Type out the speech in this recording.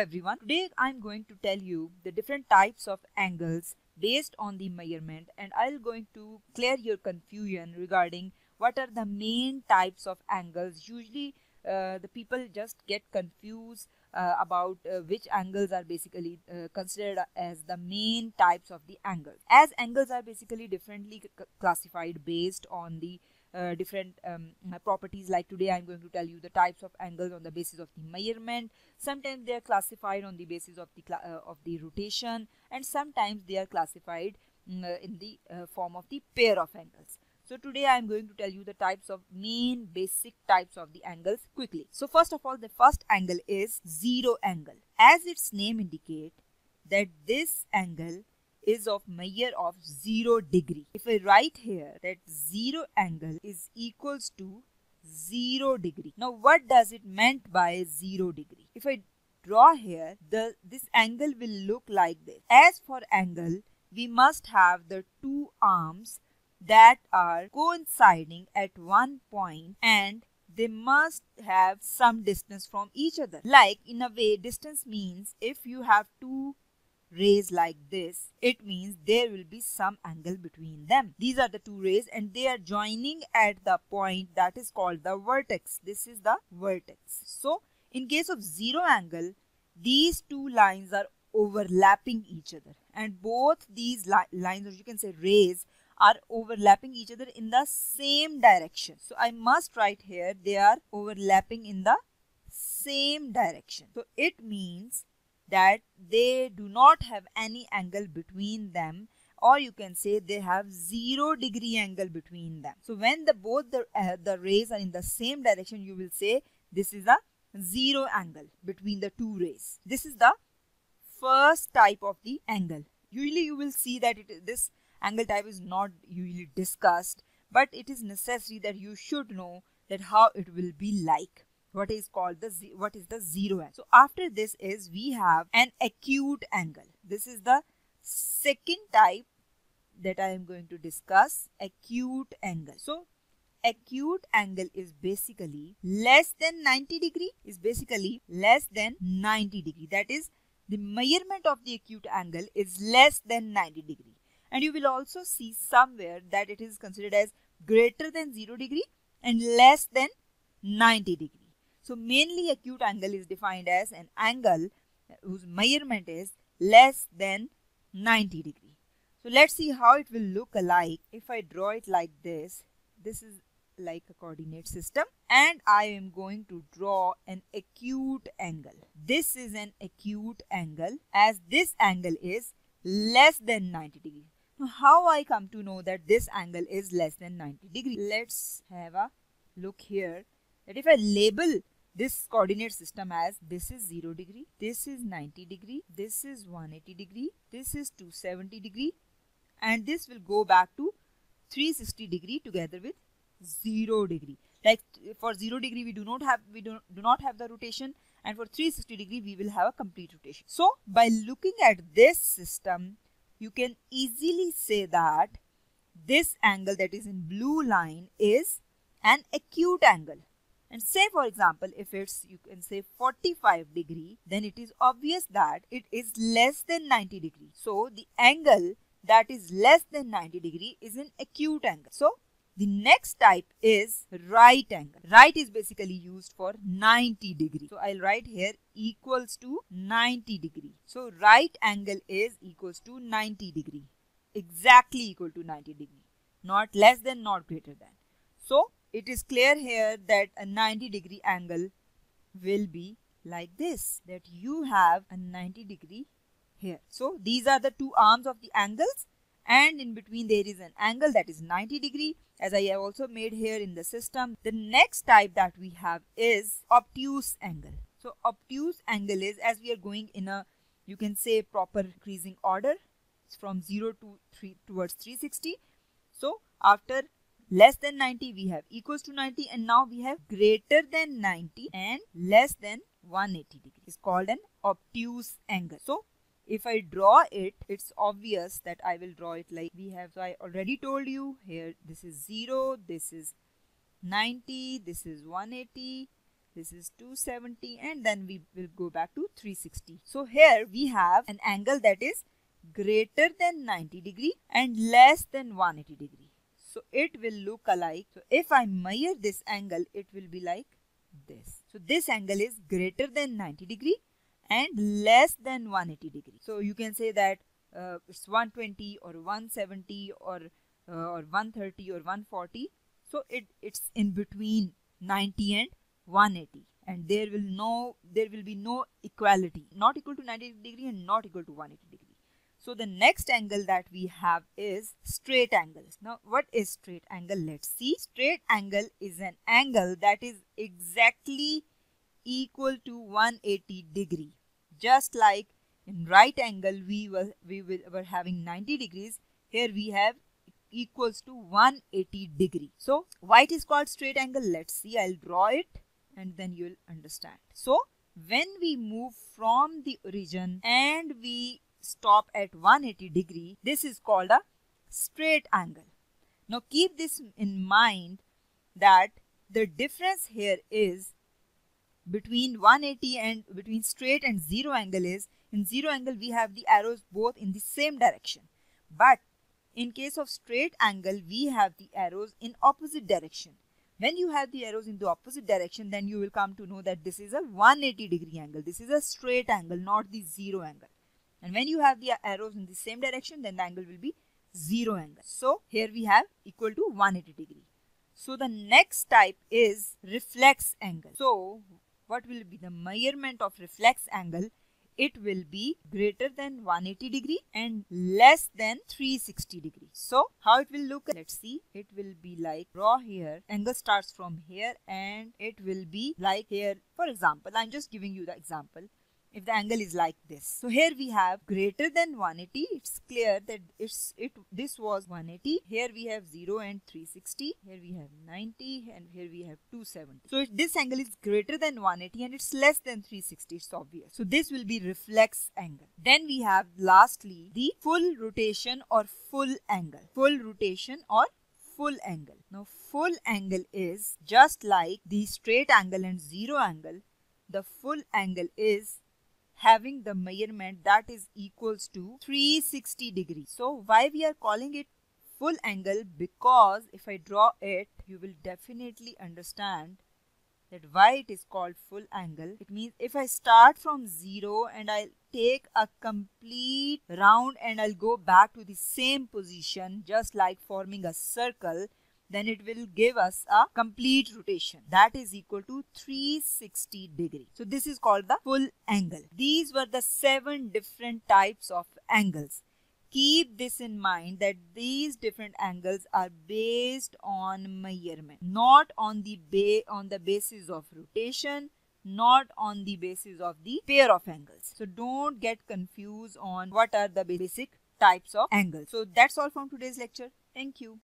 everyone, today I am going to tell you the different types of angles based on the measurement, and I am going to clear your confusion regarding what are the main types of angles. Usually the people just get confused about which angles are basically considered as the main types of the angles. As angles are basically differently classified based on the different properties. Like today I'm going to tell you the types of angles on the basis of the measurement. Sometimes they are classified on the basis of the rotation, and sometimes they are classified in the form of the pair of angles. So today I'm going to tell you the types of main basic types of the angles quickly. So first of all, the first angle is zero angle. As its name indicate that this angle is of measure of 0 degree. If I write here that zero angle is equals to 0 degree. Now what does it meant by 0 degree? If I draw here, this angle will look like this. As for angle, we must have the two arms that are coinciding at one point, and they must have some distance from each other. Like in a way, distance means if you have two rays like this, it means there will be some angle between them. These are the two rays and they are joining at the point that is called the vertex. This is the vertex. So in case of zero angle, these two lines are overlapping each other, and both these lines, or you can say rays, are overlapping each other in the same direction. So I must write here they are overlapping in the same direction. So it means that they do not have any angle between them, or you can say they have 0 degree angle between them. So when both the rays are in the same direction, you will say this is a zero angle between the two rays. This is the first type of the angle. Usually you will see that this angle type is not usually discussed, but it is necessary that you should know that how it will be like. What is the zero angle? So after this is we have an acute angle. This is the second type that I am going to discuss, acute angle. So acute angle is basically less than 90 degree. Is basically less than 90 degree. That is, the measurement of the acute angle is less than 90 degree. And you will also see somewhere that it is considered as greater than 0 degree and less than 90 degree. So mainly acute angle is defined as an angle whose measurement is less than 90 degree. So let's see how it will look alike. If I draw it like this, this is like a coordinate system, and I am going to draw an acute angle. This is an acute angle as this angle is less than 90 degree. Now how I come to know that this angle is less than 90 degree? Let's have a look here. That if I label this coordinate system as this is 0 degree, this is 90 degree, this is 180 degree, this is 270 degree, and this will go back to 360 degree together with 0 degree. Like for 0 degree we do not have the rotation, and for 360 degree we will have a complete rotation. So by looking at this system, you can easily say that this angle that is in blue line is an acute angle. And say for example, if it's, you can say 45 degree, then it is obvious that it is less than 90 degree. So the angle that is less than 90 degree is an acute angle. So the next type is right angle. Right is basically used for 90 degree. So I'll write here equals to 90 degree. So right angle is equals to 90 degree. Exactly equal to 90 degree. Not less than, not greater than. So it is clear here that a 90 degree angle will be like this, that you have a 90 degree here. So these are the two arms of the angles, and in between there is an angle that is 90 degree, as I have also made here in the system. The next type that we have is obtuse angle. So obtuse angle is, as we are going in a, you can say, proper increasing order, it's from 0 to 3 towards 360. So after less than 90 we have equals to 90, and now we have greater than 90 and less than 180 degree. It's called an obtuse angle. So if I draw it, it's obvious that I will draw it like we have. So I already told you here, this is 0, this is 90, this is 180, This is 270 and then we will go back to 360. So here we have an angle that is greater than 90 degree and less than 180 degree. So it will look alike. So if I measure this angle, it will be like this. So this angle is greater than 90 degree and less than 180 degree. So you can say that it's 120 or 170 or 130 or 140. So it's in between 90 and 180, and there will be no equality, not equal to 90 degree and not equal to 180 degree. So the next angle that we have is straight angles. Now what is straight angle? Let's see. Straight angle is an angle that is exactly equal to 180 degree. Just like in right angle we were having 90 degrees, here we have equals to 180 degree. So why it is called straight angle? Let's see. I'll draw it and then you'll understand. So when we move from the origin and we stop at 180 degree, this is called a straight angle. Now keep this in mind that the difference here is between 180 and between straight and zero angle is, in zero angle we have the arrows both in the same direction, but in case of straight angle we have the arrows in opposite direction. When you have the arrows in the opposite direction, then you will come to know that this is a 180 degree angle. This is a straight angle, not the zero angle. And when you have the arrows in the same direction, then the angle will be zero angle. So here we have equal to 180 degree. So the next type is reflex angle. So what will be the measurement of reflex angle? It will be greater than 180 degree and less than 360 degree. So how it will look? Let's see. It will be like, draw here. Angle starts from here and it will be like here. For example, I'm just giving you the example. If the angle is like this. So here we have greater than 180. It's clear that this was 180. Here we have 0 and 360. Here we have 90 and here we have 270. So this angle is greater than 180 and it's less than 360. It's obvious. So this will be reflex angle. Then we have lastly the full rotation or full angle. Full rotation or full angle. Now full angle is just like the straight angle and zero angle. The full angle is having the measurement that is equals to 360 degree. So why we are calling it full angle? Because if I draw it, you will definitely understand that why it is called full angle. It means if I start from zero and I'll take a complete round and I'll go back to the same position, just like forming a circle, then it will give us a complete rotation that is equal to 360 degree. So this is called the full angle. These were the 7 different types of angles. Keep this in mind that these different angles are based on measurement, not on the basis of rotation, not on the basis of the pair of angles. So don't get confused on what are the basic types of angles. So that's all from today's lecture. Thank you.